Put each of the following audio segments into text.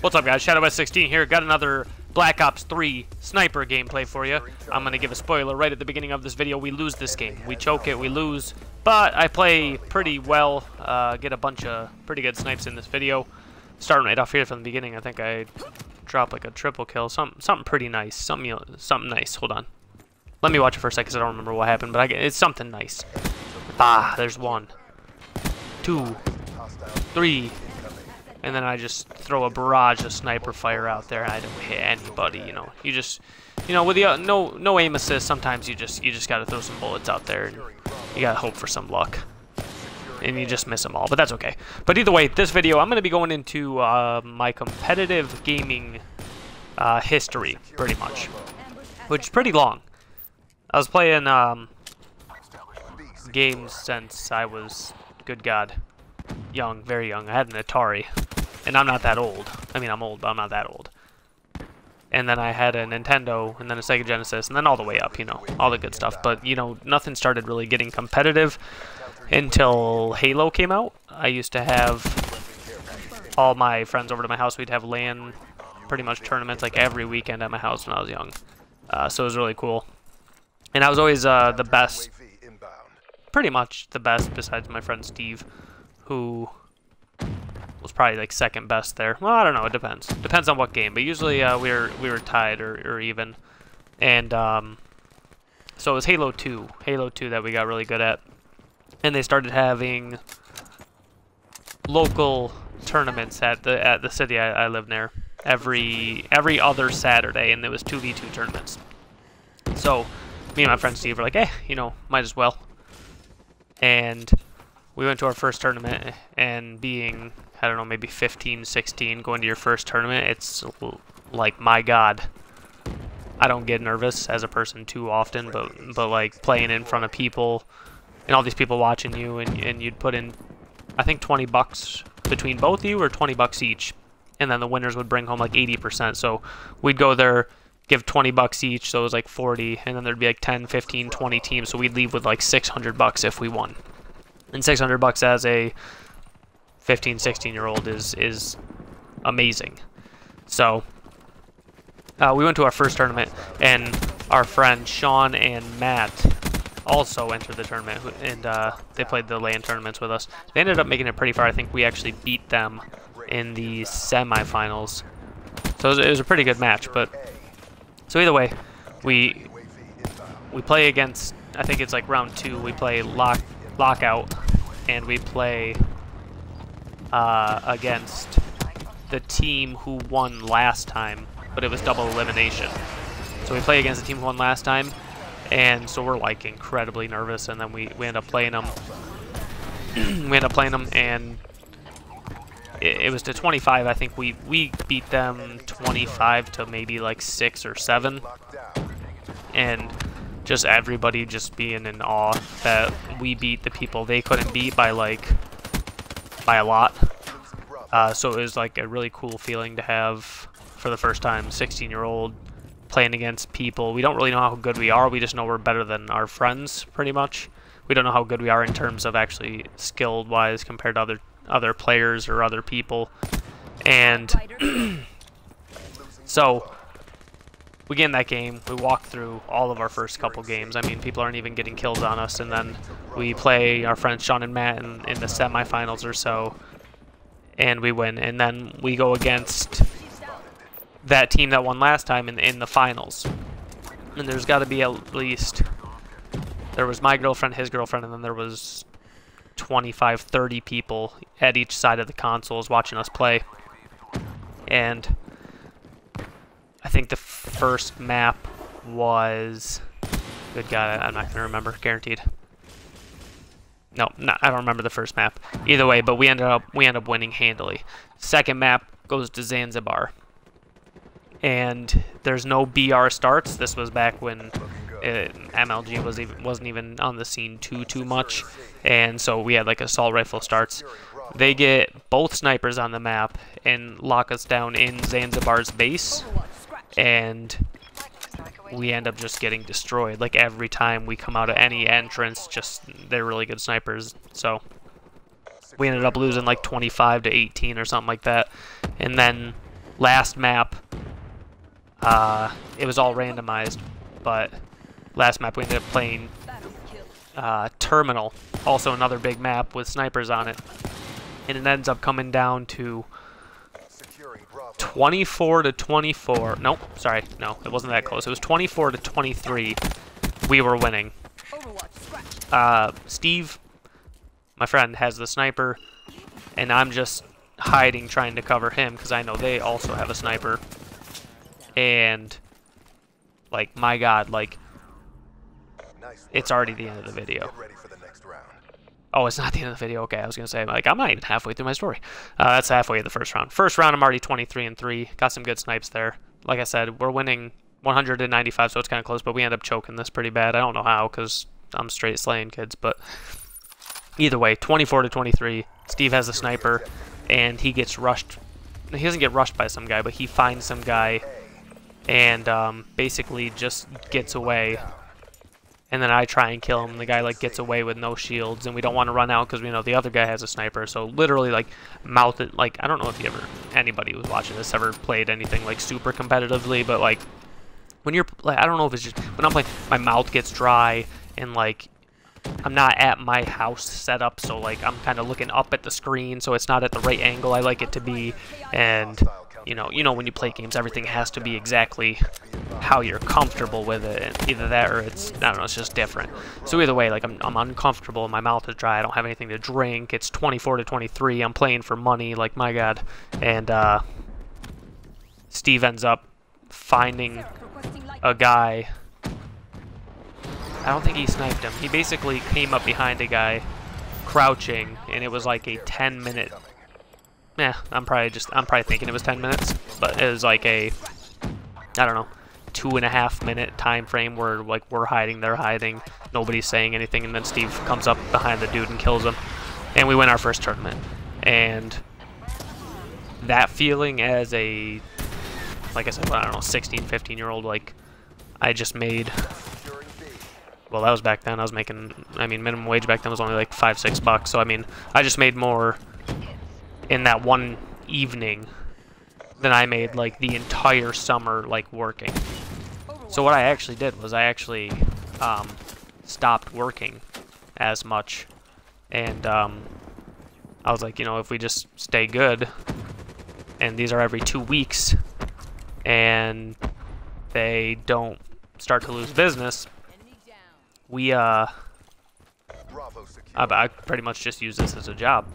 What's up, guys? ShadowWest16 here. Got another Black Ops 3 sniper gameplay for you. I'm going to give a spoiler right at the beginning of this video. We lose this game. We choke it, we lose. But I play pretty well. Get a bunch of pretty good snipes in this video. Starting right off here from the beginning, I think I dropped like a triple kill. Something pretty nice. Something nice. Hold on. Let me watch it for a second because I don't remember what happened. But it's something nice. Ah, there's one. Two. Three. And then I just throw a barrage of sniper fire out there, and I don't hit anybody. You know, you just, you know, with the no aim assist, sometimes you just gotta throw some bullets out there, and you gotta hope for some luck, and you just miss them all. But that's okay. But either way, this video I'm gonna be going into my competitive gaming history, pretty much, which is pretty long. I was playing games since I was, good God, young, very young. I had an Atari. And I'm not that old. I mean, I'm old, but I'm not that old. And then I had a Nintendo, and then a Sega Genesis, and then all the way up, you know, all the good stuff. But, you know, nothing started really getting competitive until Halo came out. I used to have all my friends over to my house. We'd have LAN, pretty much tournaments, like every weekend at my house when I was young. So it was really cool. And I was always the best, pretty much the best, besides my friend Steve, who was probably like second best there. Well, I don't know, it depends. Depends on what game, but usually we were tied or even. And so it was Halo 2 that we got really good at. And they started having local tournaments at the city I live near every other Saturday, and there was 2v2 tournaments. So me and my friend Steve were like, eh, you know, might as well. And we went to our first tournament, and being, I don't know, maybe 15, 16, going to your first tournament, it's like, my God. I don't get nervous as a person too often, but like playing in front of people and all these people watching you, and you'd put in, I think, $20 between both of you, or $20 each. And then the winners would bring home like 80%. So we'd go there, give $20 each, so it was like 40, and then there'd be like 10, 15, 20 teams. So we'd leave with like $600 if we won. And $600 as a 15, 16-year-old is amazing. So we went to our first tournament, and our friend Sean and Matt also entered the tournament, and they played the LAN tournaments with us. They ended up making it pretty far. I think we actually beat them in the semifinals. So it was a pretty good match. But so either way, we play against, I think it's like round two. We play Lockout, and we play against the team who won last time, but it was double elimination. So we play against the team who won last time, and so we're like incredibly nervous, and then we end up playing them. And it was to 25. I think we beat them 25 to maybe like 6 or 7, and just everybody just being in awe that we beat the people they couldn't beat by a lot. So it was like a really cool feeling to have for the first time, 16-year-old playing against people. We don't really know how good we are. We just know we're better than our friends, pretty much. We don't know how good we are in terms of actually skilled wise compared to other players or other people. And so we get in that game, we walk through all of our first couple games. I mean, people aren't even getting kills on us, and then we play our friends Sean and Matt in the semifinals or so, and we win. And then we go against that team that won last time in the finals. And there's got to be at least, there was my girlfriend, his girlfriend, and then there was 25, 30 people at each side of the consoles watching us play. And I think the first map was, good God, I'm not gonna remember, guaranteed. No, I don't remember the first map. Either way, but we ended up winning handily. Second map goes to Zanzibar, and there's no BR starts. This was back when MLG wasn't even on the scene too much, and so we had like assault rifle starts. They get both snipers on the map and lock us down in Zanzibar's base. And we end up just getting destroyed. Like every time we come out of any entrance, just they're really good snipers. So we ended up losing like 25 to 18 or something like that. And then last map, it was all randomized, but last map we ended up playing Terminal, also another big map with snipers on it. And it ends up coming down to 24 to 24. Nope, sorry, no, it wasn't that close. It was 24 to 23. We were winning. Steve, my friend, has the sniper, and I'm just hiding, trying to cover him, because I know they also have a sniper. And, like, my God, like, it's already the end of the video. Oh, it's not the end of the video. Okay, I was gonna say, like, I'm not even halfway through my story. That's halfway of the first round. First round, I'm already 23-3. Got some good snipes there. Like I said, we're winning 195, so it's kind of close, but we end up choking this pretty bad. I don't know how, because I'm straight slaying kids, but either way, 24 to 23. Steve has the sniper, and he gets rushed. He doesn't get rushed by some guy, but he finds some guy and basically just gets away. And then I try and kill him, and the guy, like, gets away with no shields, and we don't want to run out because we know the other guy has a sniper. So literally, like, mouth it. Like, I don't know if you ever, anybody who's watching this ever played anything, like, super competitively, but, like, when you're, like, I don't know if it's just, when I'm playing, my mouth gets dry, and, like, I'm not at my house set up, so, like, I'm kind of looking up at the screen, so it's not at the right angle I like it to be, and... You know, when you play games, everything has to be exactly how you're comfortable with it. Either that or it's, I don't know, it's just different. So either way, like, I'm uncomfortable, my mouth is dry, I don't have anything to drink, it's 24 to 23, I'm playing for money, like, my God. And, Steve ends up finding a guy. I don't think he sniped him. He basically came up behind a guy, crouching, and it was like a 10-minute... Yeah, I'm probably thinking it was 10 minutes, but it was like a, I don't know, 2.5 minute time frame where, like, we're hiding, they're hiding, nobody's saying anything, and then Steve comes up behind the dude and kills him, and we win our first tournament. And that feeling as a, like I said, I don't know, 16, 15-year-old, like, I just made, well, that was back then, I was making, I mean, minimum wage back then was only like $5, $6, so I mean, I just made more in that one evening than I made, like, the entire summer, like, working. So what I actually did was I actually stopped working as much, and I was like, you know, if we just stay good, and these are every 2 weeks, and they don't start to lose business, we I pretty much just use this as a job.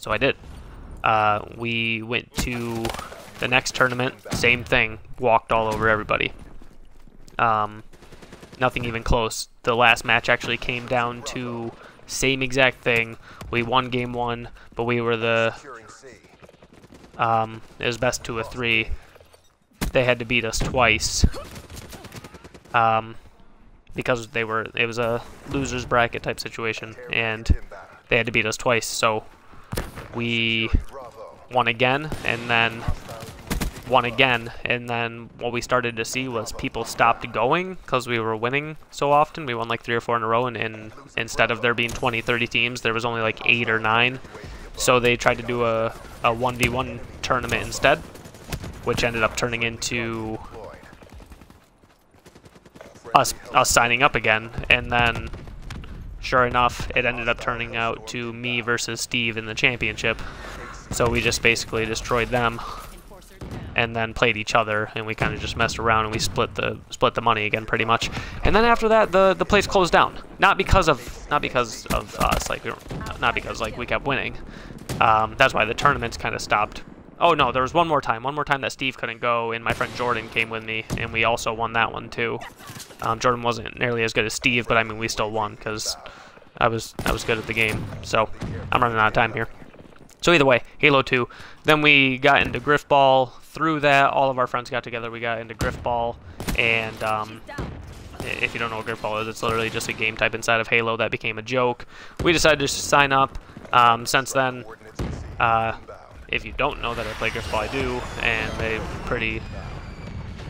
So I did. We went to the next tournament, same thing, walked all over everybody. Nothing even close. The last match actually came down to same exact thing. We won game one, but we were the, it was best 2 or 3. They had to beat us twice, because they were, it was a loser's bracket type situation, and they had to beat us twice, so we won again, and then won again, and then what we started to see was people stopped going because we were winning so often. We won like 3 or 4 in a row, and instead of there being 20, 30 teams, there was only like 8 or 9. So they tried to do a 1v1 tournament instead, which ended up turning into us signing up again, and then... Sure enough, it ended up turning out to me versus Steve in the championship. So we just basically destroyed them, and then played each other, and we kind of just messed around, and we split the money again, pretty much. And then after that, the place closed down. Not because of us, like, not because, like, we kept winning. That's why the tournaments kind of stopped. Oh no, there was one more time that Steve couldn't go, and my friend Jordan came with me, and we also won that one too. Jordan wasn't nearly as good as Steve, but I mean, we still won because I was good at the game. So I'm running out of time here. So either way, Halo 2. Then we got into Griffball. Through that, all of our friends got together. We got into Griffball, and if you don't know what Griffball is, it's literally just a game type inside of Halo that became a joke. We decided to sign up. Since then, if you don't know that I play Griffball, I do, and a pretty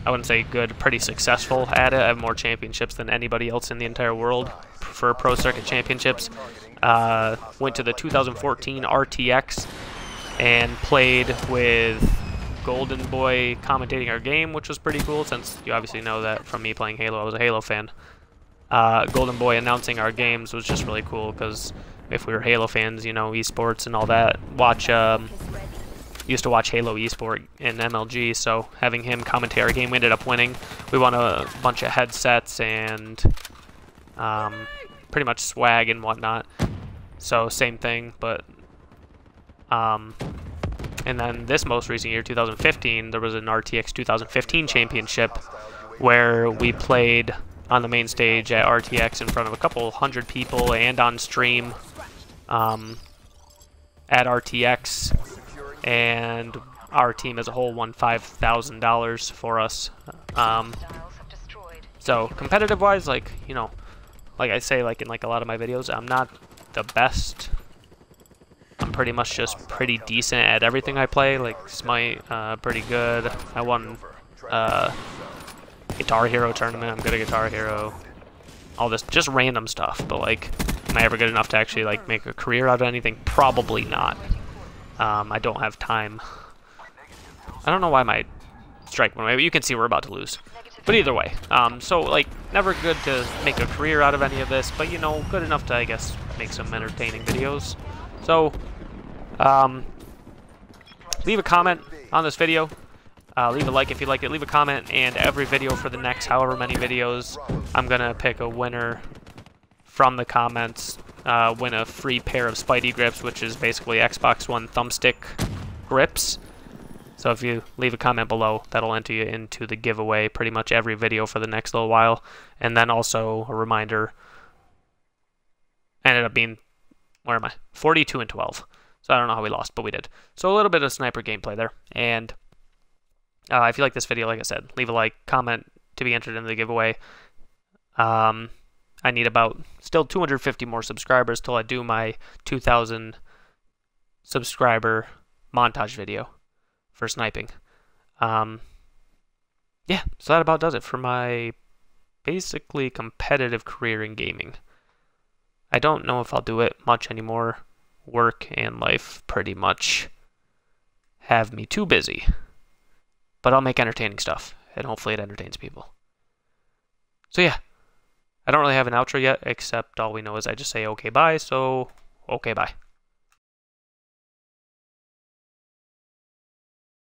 I wouldn't say good, pretty successful at it. I have more championships than anybody else in the entire world for Pro Circuit Championships. Went to the 2014 RTX and played with Golden Boy commentating our game, which was pretty cool, since you obviously know that from me playing Halo. I was a Halo fan. Golden Boy announcing our games was just really cool, because if we were Halo fans, you know, esports and all that, used to watch Halo eSport and MLG, so having him commentate our game, we ended up winning. We won a bunch of headsets and pretty much swag and whatnot. So same thing, but and then this most recent year, 2015, there was an RTX 2015 championship where we played on the main stage at RTX in front of a couple hundred people and on stream at RTX, and our team as a whole won $5,000 for us. So competitive wise, like, you know, like I say, like in like a lot of my videos, I'm not the best. I'm pretty much just pretty decent at everything I play, like Smite, pretty good. I won Guitar Hero tournament, I'm good at Guitar Hero. All this, just random stuff, but like, am I ever good enough to actually like make a career out of anything? Probably not. I don't have time. I don't know why my strike went away, but you can see we're about to lose. But either way, so like, never good to make a career out of any of this, but you know, good enough to, I guess, make some entertaining videos. So, leave a comment on this video, leave a like if you liked it, leave a comment, and every video for the next however many videos, I'm going to pick a winner from the comments, win a free pair of Spidey grips, which is basically Xbox One thumbstick grips. So if you leave a comment below, that'll enter you into the giveaway pretty much every video for the next little while. And then also a reminder, ended up being, where am I? 42-12. So I don't know how we lost, but we did. So a little bit of sniper gameplay there. And if you like this video, like I said, leave a like, comment to be entered into the giveaway. I need about still 250 more subscribers till I do my 2,000 subscriber montage video for sniping. Yeah, so that about does it for my basically competitive career in gaming. I don't know if I'll do it much anymore. Work and life pretty much have me too busy. But I'll make entertaining stuff, and hopefully it entertains people. So yeah, I don't really have an outro yet, except all we know is I just say okay bye, so okay bye.